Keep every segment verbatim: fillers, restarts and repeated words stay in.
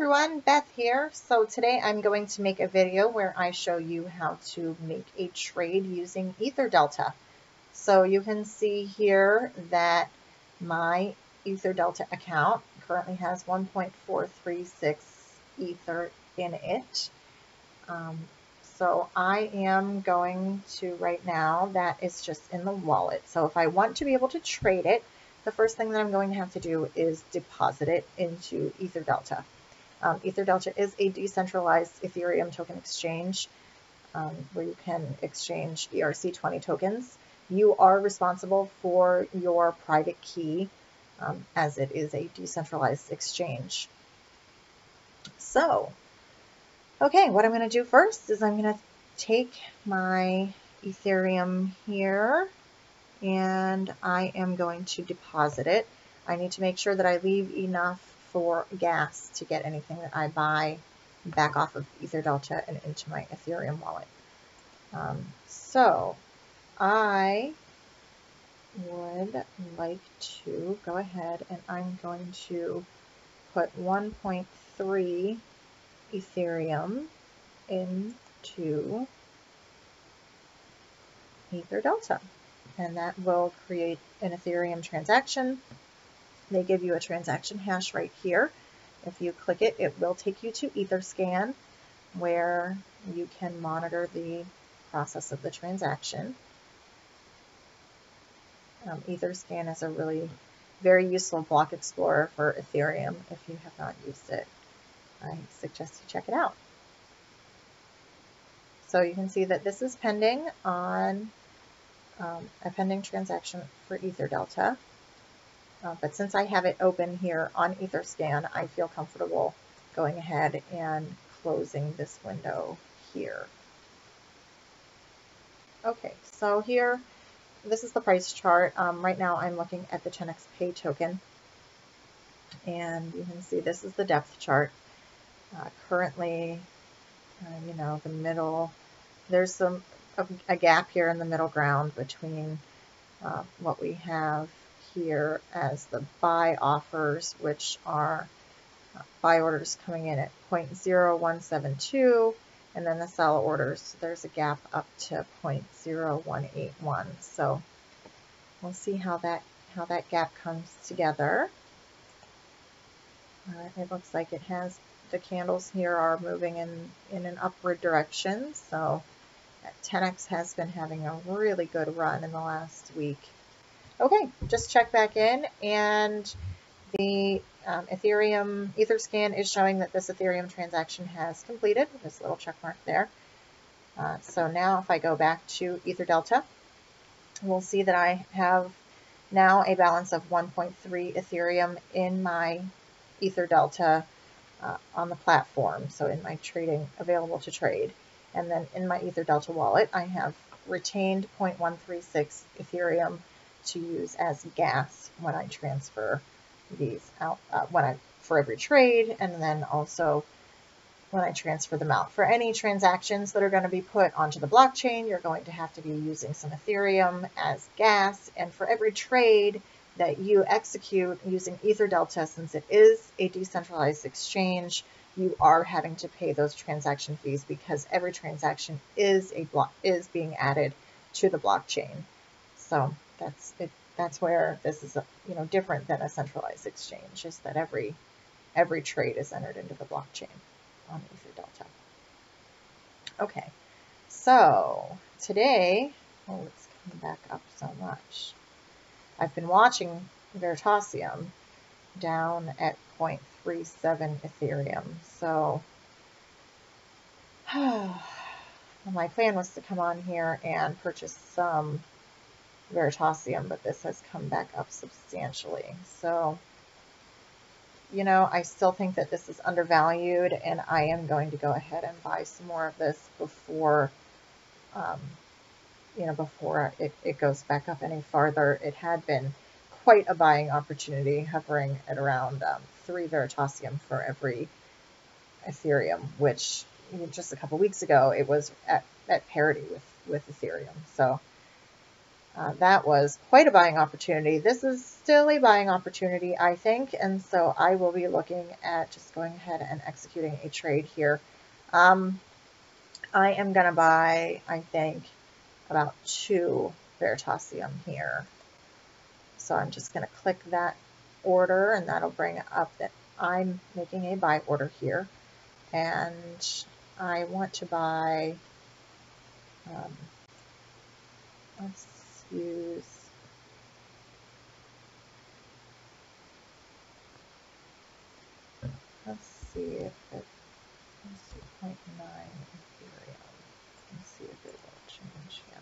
everyone, Beth here. So today I'm going to make a video where I show you how to make a trade using EtherDelta. So you can see here that my EtherDelta account currently has one point four three six Ether in it. Um, so I am going to right now, that is just in the wallet. So if I want to be able to trade it, the first thing that I'm going to have to do is deposit it into EtherDelta. Um, EtherDelta is a decentralized Ethereum token exchange um, where you can exchange E R C twenty tokens. You are responsible for your private key um, as it is a decentralized exchange. So, okay, what I'm going to do first is I'm going to take my Ethereum here, and I am going to deposit it. I need to make sure that I leave enough for gas to get anything that I buy back off of EtherDelta and into my Ethereum wallet. Um, so I would like to go ahead and I'm going to put one point three Ethereum into EtherDelta. And that will create an Ethereum transaction. They give you a transaction hash right here. If you click it, it will take you to Etherscan, where you can monitor the process of the transaction. Um, Etherscan is a really very useful block explorer for Ethereum. If you have not used it, I suggest you check it out. So you can see that this is pending on Um, a pending transaction for EtherDelta, uh, but since I have it open here on Etherscan, I feel comfortable going ahead and closing this window here. Okay, so here, this is the price chart. Um, right now I'm looking at the ten X Pay token, and you can see this is the depth chart. Uh, currently, uh, you know, the middle, there's some a gap here in the middle ground between uh, what we have here as the buy offers, which are uh, buy orders coming in at zero point zero one seven two, and then the sell orders, there's a gap up to zero point zero one eight one. So we'll see how that how that gap comes together. Uh, it looks like it has, the candles here are moving in in an upward direction, so ten X has been having a really good run in the last week. Okay, just check back in, and the um, Ethereum Etherscan is showing that this Ethereum transaction has completed, with this little check mark there. Uh, so now if I go back to EtherDelta, we'll see that I have now a balance of one point three Ethereum in my EtherDelta uh, on the platform, so in my trading, available to trade. And then in my EtherDelta wallet, I have retained zero point one three six Ethereum to use as gas when I transfer these out, uh, when I, for every trade, and then also when I transfer them out. For any transactions that are going to be put onto the blockchain, you're going to have to be using some Ethereum as gas. And for every trade that you execute using EtherDelta, since it is a decentralized exchange, you are having to pay those transaction fees because every transaction is a block is being added to the blockchain. So that's it. That's where this is, a, you know, different than a centralized exchange, is that every every trade is entered into the blockchain on EtherDelta. Okay, so today, oh, it's come back up so much. I've been watching Veritaseum down at zero point three seven Ethereum. So well, my plan was to come on here and purchase some Veritaseum, but this has come back up substantially. So, you know, I still think that this is undervalued, and I am going to go ahead and buy some more of this before, um, you know, before it, it goes back up any farther. It had been quite a buying opportunity, hovering at around um, three Veritaseum for every Ethereum, which just a couple weeks ago, it was at, at parity with, with Ethereum. So Uh, that was quite a buying opportunity. This is still a buying opportunity, I think, and so I will be looking at just going ahead and executing a trade here. Um, I am going to buy, I think, about two Veritaseum here. So I'm just going to click that order, and that'll bring up that I'm making a buy order here. And I want to buy, um, let's use, let's see if it, zero point nine Ethereum, let's see if it will change, yeah.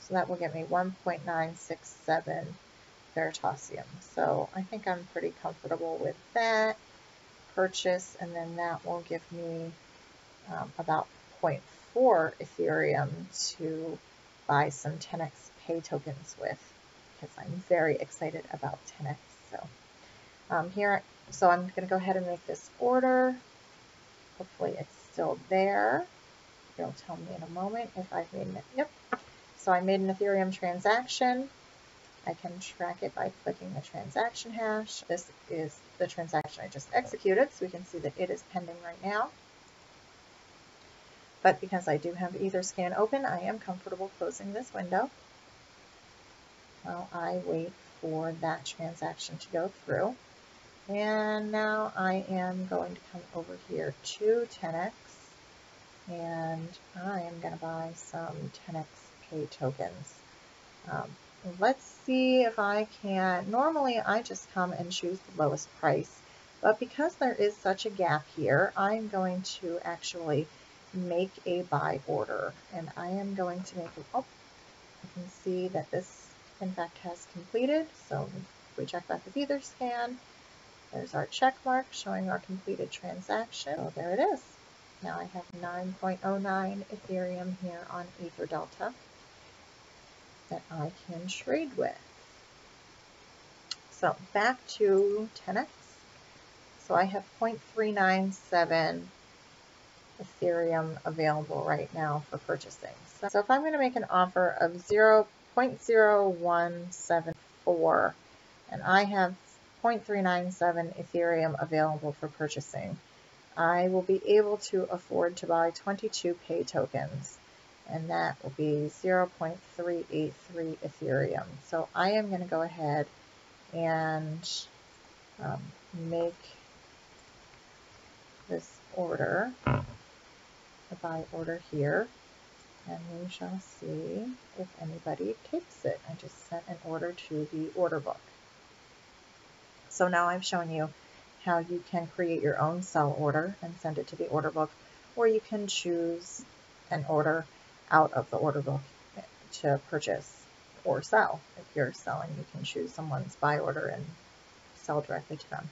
So that will get me one point nine six seven Veritaseum. So I think I'm pretty comfortable with that purchase, and then that will give me um, about zero point four Ethereum to buy some ten X Pay tokens with, because I'm very excited about ten X. So um, here, so I'm going to go ahead and make this order. Hopefully it's still there. It'll tell me in a moment if I've made it. Yep. So I made an Ethereum transaction. I can track it by clicking the transaction hash. This is the transaction I just executed, so we can see that it is pending right now. But because I do have Etherscan open, I am comfortable closing this window while I wait for that transaction to go through. And now I am going to come over here to ten X, and I am going to buy some ten X Pay tokens. Um, Let's see if I can. Normally I just come and choose the lowest price, but because there is such a gap here, I'm going to actually make a buy order, and I am going to make it. Oh, I can see that this in fact has completed. So if we check back with EtherScan, there's our check mark showing our completed transaction. Oh, there it is. Now I have nine point zero nine Ethereum here on EtherDelta that I can trade with. So back to ten X. So I have zero point three nine seven Ethereum available right now for purchasing. So, so if I'm going to make an offer of zero point zero one seven four and I have zero point three nine seven Ethereum available for purchasing, I will be able to afford to buy twenty-two Pay tokens, and that will be zero point three eight three Ethereum. So I am going to go ahead and um, make this order, the buy order here, and we shall see if anybody takes it. I just sent an order to the order book. So now I'm showing you how you can create your own sell order and send it to the order book, or you can choose an order out of the order book to purchase or sell. If you're selling, you can choose someone's buy order and sell directly to them.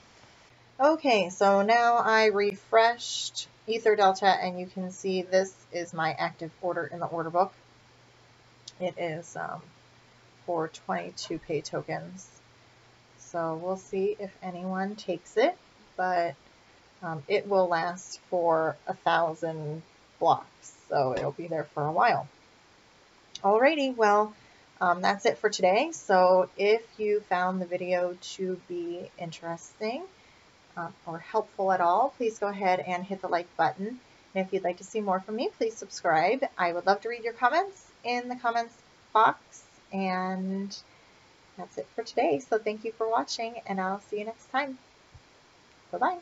Okay, so now I refreshed EtherDelta, and you can see this is my active order in the order book. It is um, for twenty-two Pay tokens. So we'll see if anyone takes it, but um, it will last for a thousand blocks. So it'll be there for a while. Alrighty, well, um, that's it for today. So if you found the video to be interesting uh, or helpful at all, please go ahead and hit the like button. And if you'd like to see more from me, please subscribe. I would love to read your comments in the comments box. And that's it for today. So thank you for watching, and I'll see you next time. Bye-bye.